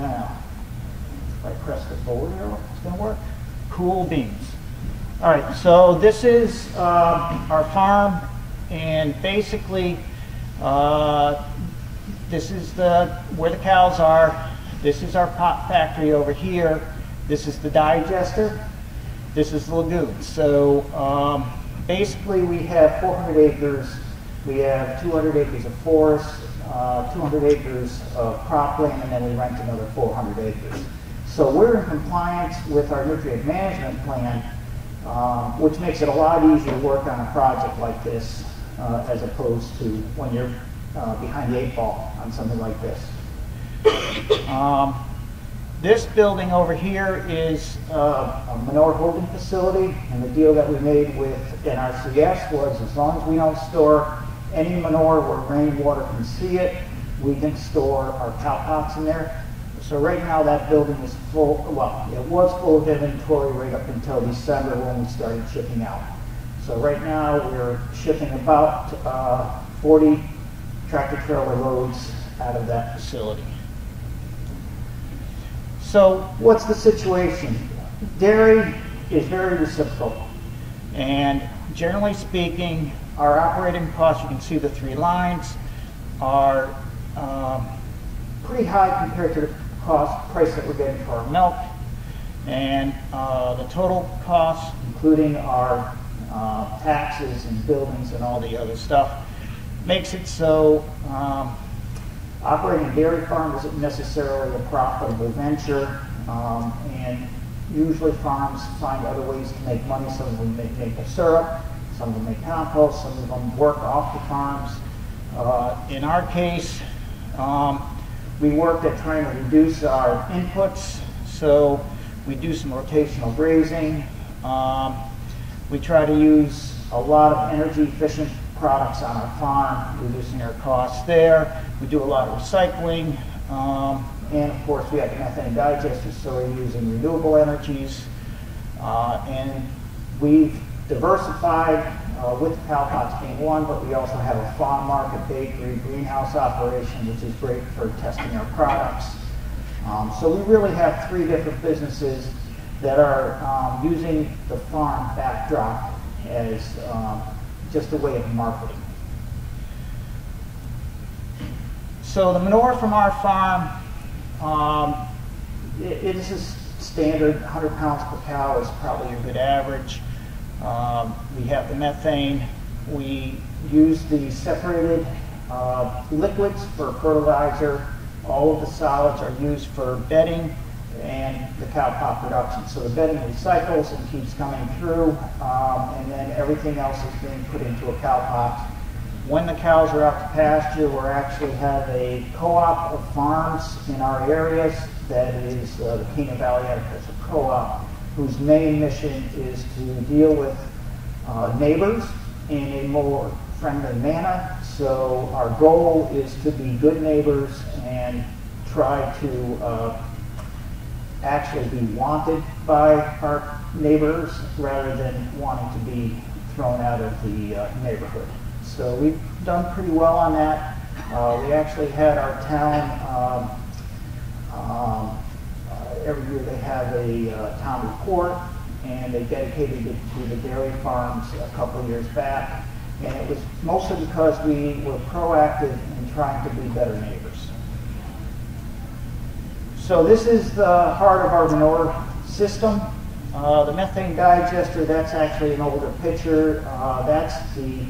now. If I press it forward here, it's going to work. Cool beans. All right, so this is our farm, and basically this is where the cows are. This is our pot factory over here. This is the digester. This is the lagoon. So basically we have 400 acres. We have 200 acres of forest, 200 acres of cropland, and then we rent another 400 acres. So we're in compliance with our nutrient management plan, which makes it a lot easier to work on a project like this as opposed to when you're behind the 8 ball on something like this. This building over here is a manure holding facility, and the deal that we made with NRCS was as long as we don't store any manure where rainwater can see it, we can store our CowPots in there. So right now that building is full, well, it was full of inventory right up until December when we started shipping out. So right now we're shipping about 40 tractor trailer loads out of that facility. So what's the situation? Dairy is very reciprocal. And generally speaking, our operating costs, you can see the 3 lines, are pretty high compared to the price that we're getting for our milk. And the total costs, including our taxes and buildings and all the other stuff, makes it so operating a dairy farm isn't necessarily a profitable venture, and usually farms find other ways to make money. Some of them make maple syrup, some of them make compost, some of them work off the farms. In our case, we worked at trying to reduce our inputs, so we do some rotational grazing. We try to use a lot of energy-efficient products on our farm, reducing our costs there. We do a lot of recycling, and of course we have the methane digester, so we're using renewable energies. And we've diversified with CowPots being one, but we also have a farm market, bakery, greenhouse operation, which is great for testing our products. So we really have 3 different businesses that are using the farm backdrop as just a way of marketing. So the manure from our farm, it is a standard 100 pounds per cow is probably a good average. We have the methane. We use the separated liquids for fertilizer. All of the solids are used for bedding and the cowpot production. So the bedding recycles and keeps coming through, and then everything else is being put into a cowpot. When the cows are out to pasture, we actually have a co-op of farms in our areas. That is the Keenan Valley Electric Co-op, whose main mission is to deal with neighbors in a more friendly manner. So our goal is to be good neighbors and try to actually be wanted by our neighbors rather than wanting to be thrown out of the neighborhood. So we've done pretty well on that. We actually had our town, every year they have a town report, and they dedicated it to the dairy farms a couple of years back. And it was mostly because we were proactive in trying to be better neighbors. So this is the heart of our manure system. The methane digester, that's actually an older picture. That's the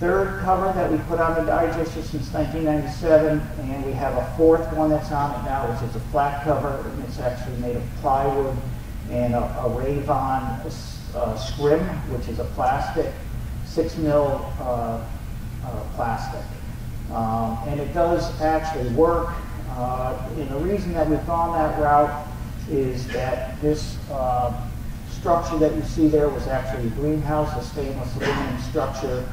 3rd cover that we put on the digester since 1997, and we have a 4th one that's on it now, which is a flat cover, and it's actually made of plywood and a Ravon scrim, which is a plastic, 6 mil plastic. And it does actually work, and the reason that we've gone that route is that this structure that you see there was actually a greenhouse, a stainless aluminum structure,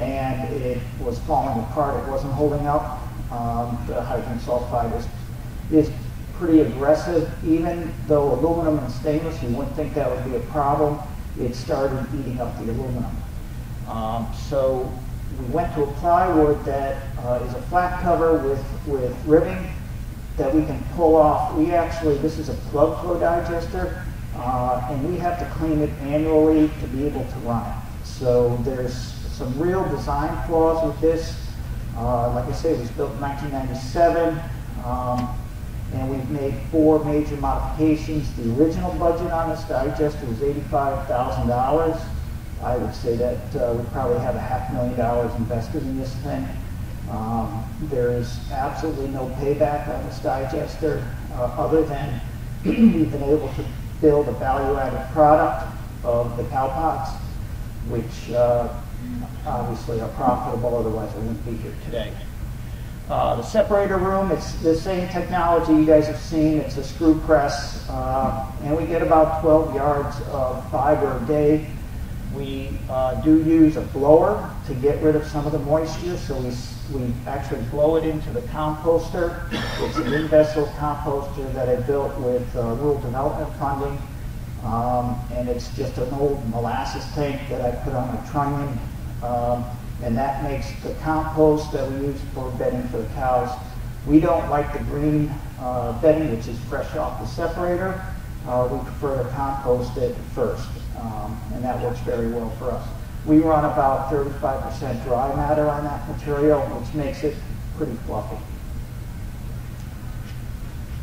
and it was falling apart. It wasn't holding up. The hydrogen sulfide is pretty aggressive. Even though aluminum and stainless, you wouldn't think that would be a problem, it started eating up the aluminum. So we went to a plywood that is a flat cover with ribbing, that we can pull off. We actually, this is a plug flow digester, and we have to clean it annually to be able to run it. So there's some real design flaws with this. Like I say, it was built in 1997, and we've made 4 major modifications. The original budget on this digester was $85,000. I would say that we probably have $500,000 invested in this thing. There is absolutely no payback on this digester other than we've been able to build a value-added product of the CowPots, which obviously are profitable, otherwise I wouldn't be here today. The separator room, it's the same technology you guys have seen. It's a screw press, and we get about 12 yards of fiber a day. We do use a blower to get rid of some of the moisture, so we actually blow it into the composter. It's an in-vessel composter that I built with rural development funding, and it's just an old molasses tank that I put on a trunnion, and that makes the compost that we use for bedding for the cows. We don't like the green bedding, which is fresh off the separator. We prefer to compost it first. And that works very well for us. We run about 35% dry matter on that material, which makes it pretty fluffy.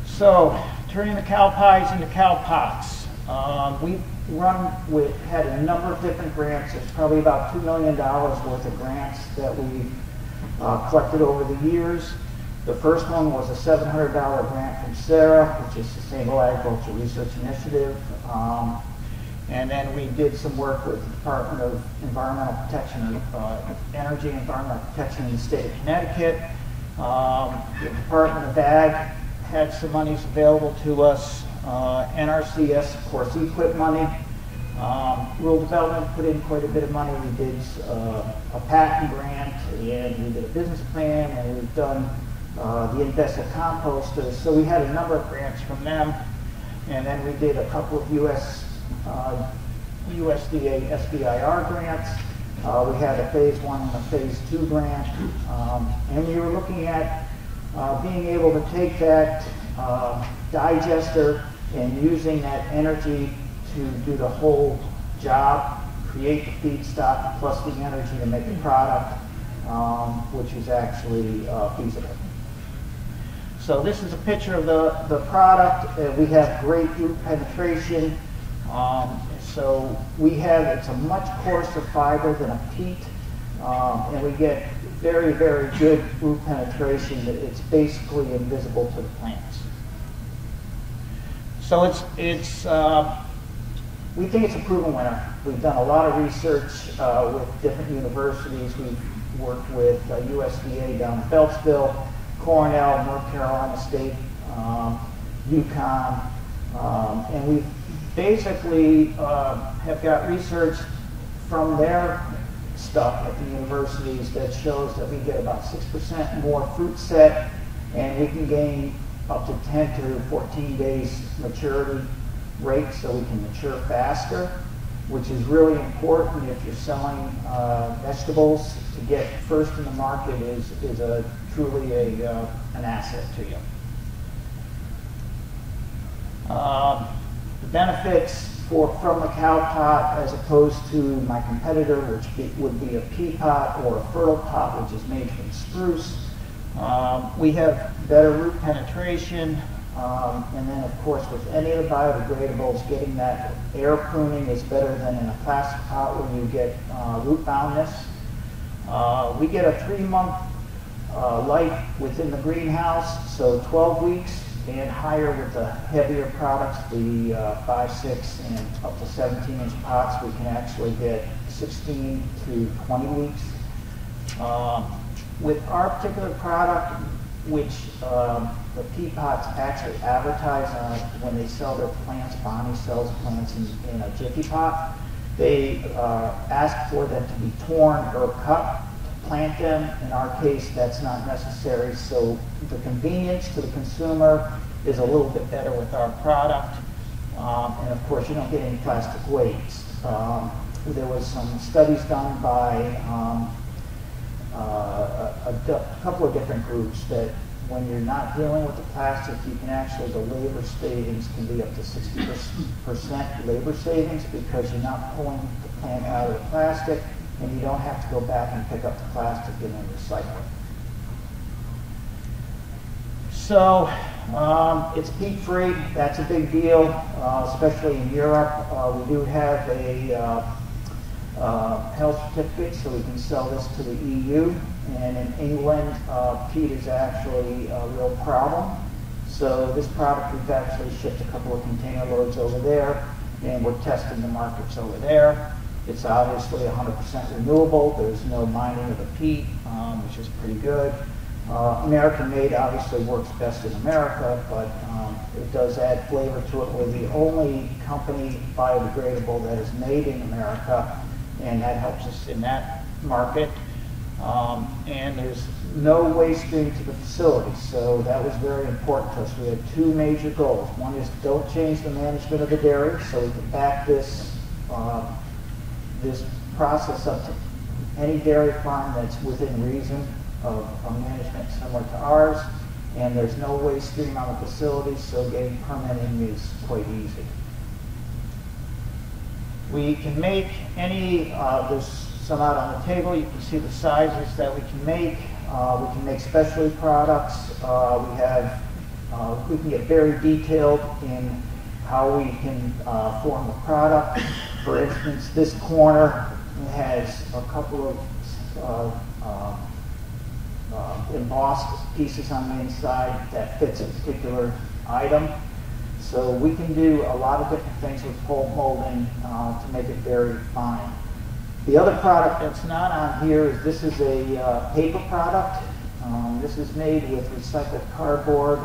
So, turning the cow pies into CowPots. Had a number of different grants. There's probably about $2 million worth of grants that we've collected over the years. The first one was a $700 grant from SARI, which is Sustainable Agriculture Research Initiative. And then we did some work with the Department of Environmental Protection, Energy and Environmental Protection in the state of Connecticut. The Department of Ag had some monies available to us. NRCS, of course, equip money. Rural Development put in quite a bit of money. We did a patent grant, and we did a business plan, and we've done the in-vessel composters. So we had a number of grants from them. And then we did a couple of USDA SBIR grants. We had a phase 1 and a phase 2 grant. And we were looking at being able to take that digester and using that energy to do the whole job, create the feedstock plus the energy to make the product, which is actually feasible. So this is a picture of the product. We have great root penetration. So we have, it's a much coarser fiber than a peat, and we get very, very good root penetration. It's basically invisible to the plants. So we think it's a proven winner. We've done a lot of research with different universities. We've worked with USDA down in Beltsville, Cornell, North Carolina State, UConn, and we've basically have got research from their stuff at the universities that shows that we get about 6% more fruit set, and we can gain up to 10 to 14 days maturity rate, so we can mature faster, which is really important if you're selling vegetables. To get first in the market is a truly an asset to you. The benefits from the CowPot as opposed to my competitor, which would be a pea pot or a fertile pot, which is made from spruce. We have better root penetration, and then of course with any of the biodegradables, getting that air pruning is better than in a plastic pot where you get root boundness. We get a 3-month life within the greenhouse, so 12 weeks. And higher with the heavier products, the 5, 6, and up to 17-inch pots, we can actually get 16 to 20 weeks. With our particular product, which the pea pots actually advertise on when they sell their plants, Bonnie sells plants in a jiffy pot, they ask for them to be torn or cut. Plant them. In our case, that's not necessary. So the convenience to the consumer is a little bit better with our product. And of course, you don't get any plastic waste. There was some studies done by a couple of different groups that when you're not dealing with the plastic, you can actually, the labor savings can be up to 60% labor savings, because you're not pulling the plant out of the plastic, and you don't have to go back and pick up the plastic and then recycle it. So it's peat-free. That's a big deal, especially in Europe. We do have a health certificate, so we can sell this to the EU. And in England, peat is actually a real problem. So this product, we've actually shipped a couple of container loads over there, and we're testing the markets over there. It's obviously 100% renewable. There's no mining of the peat, which is pretty good. American-made obviously works best in America, but it does add flavor to it. We're the only company biodegradable that is made in America, and that helps us in that market. And there's no waste stream to the facility, so that was very important to us. We had two major goals. One is don't change the management of the dairy, so we can back this, this process up to any dairy farm that's within reason of a management similar to ours, and there's no waste stream on the facility, so getting permitting is quite easy. We can make any, there's some out on the table, you can see the sizes that we can make. We can make specialty products. We can get very detailed in how we can form the product. For instance, this corner has a couple of embossed pieces on the inside that fits a particular item. So we can do a lot of different things with pulp molding to make it very fine. The other product that's not on here is this is a paper product. This is made with recycled cardboard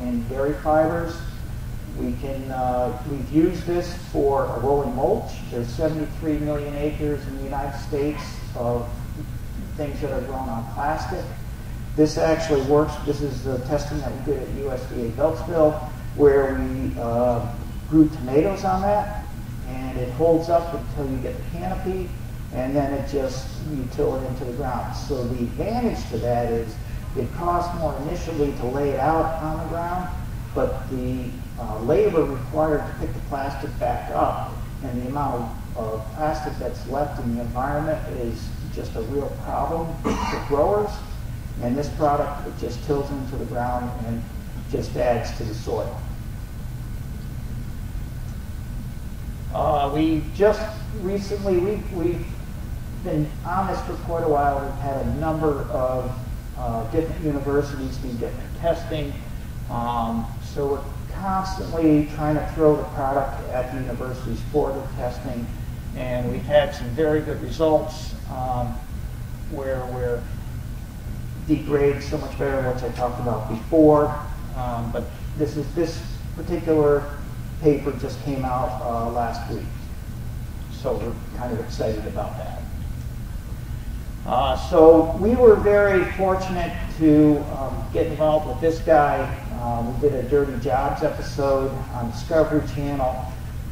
and dairy fibers. We can, we've used this for a rolling mulch. There's 73 million acres in the United States of things that are grown on plastic. This actually works. This is the testing that we did at USDA Beltsville, where we grew tomatoes on that, and it holds up until you get the canopy, and then it just, you till it into the ground. So the advantage to that is it costs more initially to lay it out on the ground, but the labor required to pick the plastic back up and the amount of plastic that's left in the environment is just a real problem for growers, and this product, it just tills into the ground and just adds to the soil. We just recently, we've been on this for quite a while. We've had a number of different universities do different testing, so we're constantly trying to throw the product at the universities for the testing, and we've had some very good results where we're degrade so much better, which I talked about before. But this particular paper just came out last week, so we're kind of excited about that. So we were very fortunate to get involved with this guy. We did a Dirty Jobs episode on Discovery Channel,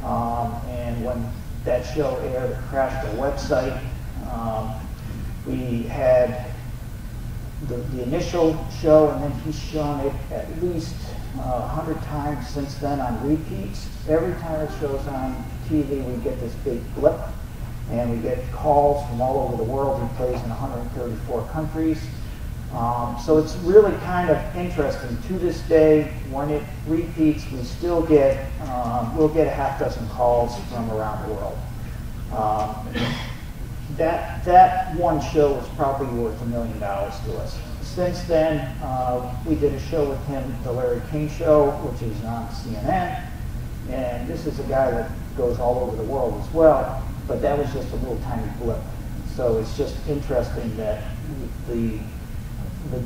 and when that show aired, it crashed the website. We had the initial show, and then he's shown it at least 100 times since then on repeats. Every time it shows on TV, we get this big blip, and we get calls from all over the world. He plays in 134 countries. So it's really kind of interesting. To this day, when it repeats, we still get, we'll get a half dozen calls from around the world. That one show was probably worth $1 million to us. Since then, we did a show with him, the Larry King Show, which is on CNN. And this is a guy that goes all over the world as well, but that was just a little tiny blip. So it's just interesting that the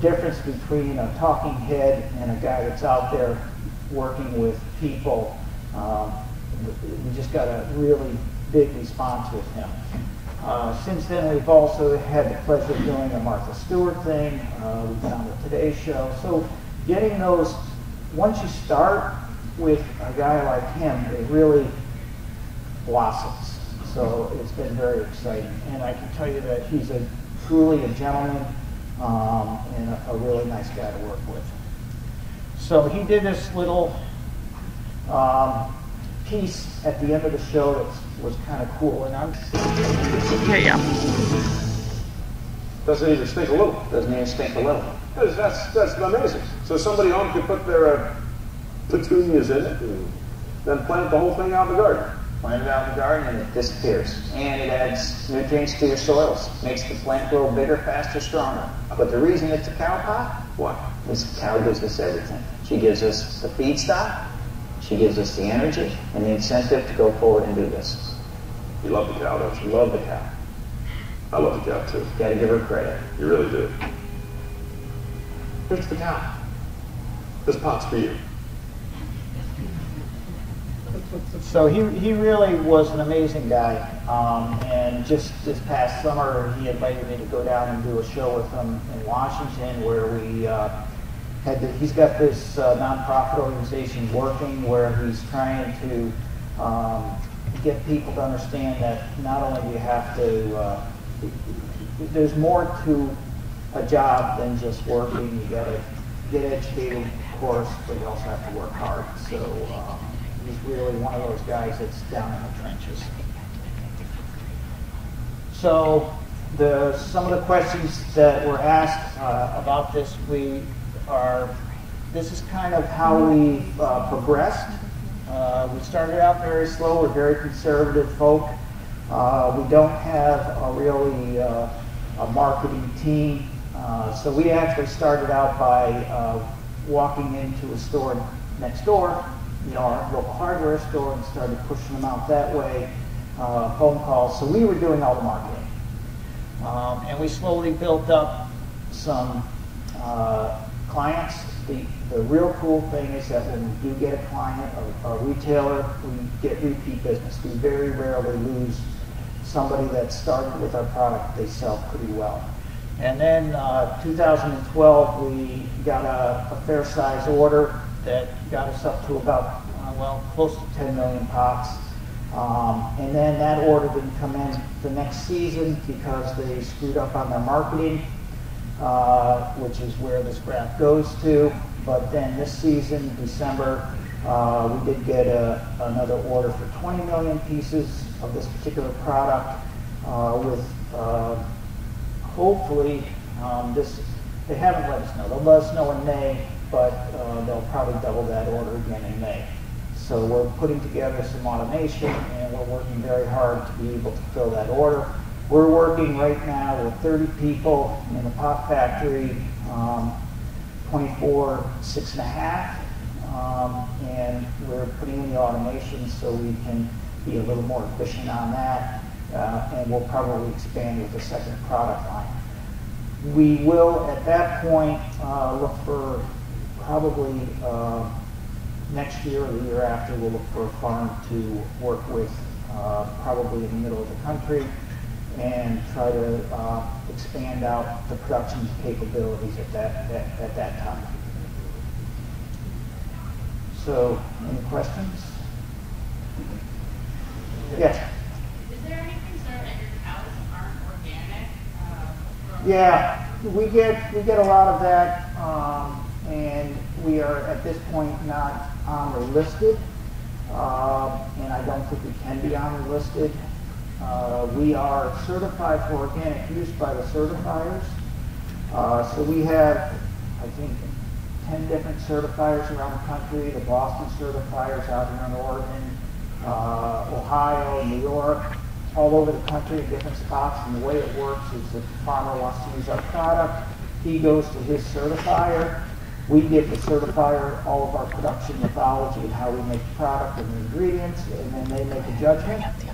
difference between a talking head and a guy that's out there working with people, we just got a really big response with him. Since then, we've also had the pleasure of doing a Martha Stewart thing. We've been on the Today Show. So getting those, once you start with a guy like him, it really blossoms. So it's been very exciting. And I can tell you that he's a, truly a gentleman. and a really nice guy to work with. So he did this little piece at the end of the show that was kind of cool, and I'm... Here you go. Doesn't even stink a little. Doesn't even stink a little. That's amazing. So somebody home could put their petunias in it and then plant the whole thing out in the garden. Plant it out in the garden and it disappears. And it adds nutrients to your soils. Makes the plant grow bigger, faster, stronger. But the reason it's a cow pot, what? This cow gives us everything. She gives us the feedstock. She gives us the energy and the incentive to go forward and do this. You love the cow, don't you? Love the cow. I love the cow too. You gotta give her credit. You really do. Here's the cow. This pot's for you. So he really was an amazing guy. And just this past summer, he invited me to go down and do a show with him in Washington, where we he's got this nonprofit organization working where he's trying to get people to understand that not only do you have to there's more to a job than just working. You got to get educated, of course, but you also have to work hard. So he's really one of those guys that's down in the trenches. So some of the questions that were asked about this, this is kind of how we've progressed. We started out very slow. We're very conservative folk. We don't have a really a marketing team, so we actually started out by walking into a store next door, you know, our local hardware store, and started pushing them out that way, phone calls. So we were doing all the marketing, and we slowly built up some clients. The real cool thing is that when we do get a client or a retailer, we get repeat business. We very rarely lose somebody that started with our product. They sell pretty well. And then 2012, we got a fair size order that got us up to about, well, close to 10 million pots. And then that order didn't come in the next season because they screwed up on their marketing, which is where this graph goes to. But then this season, December, we did get another order for 20 million pieces of this particular product with hopefully this, they haven't let us know. They'll let us know in May, but they'll probably double that order again in May. So we're putting together some automation and we're working very hard to be able to fill that order. We're working right now with 30 people in the pot factory, 24 6.5, and we're putting in the automation so we can be a little more efficient on that, and we'll probably expand with the second product line. We will, at that point, look for probably next year or the year after, we'll look for a farm to work with, probably in the middle of the country, and try to expand out the production capabilities at that time. So, any questions? Yes. Is there any concern that your cows aren't organic? Yeah, we get a lot of that, and we are at this point not honor listed, and I don't think we can be honor listed. We are certified for organic use by the certifiers. So we have, I think, 10 different certifiers around the country. The Boston certifiers out here in Oregon, Ohio, New York, all over the country in different spots. And the way it works is if the farmer wants to use our product, he goes to his certifier. We give the certifier all of our production methodology and how we make the product and the ingredients, and then they make a judgment.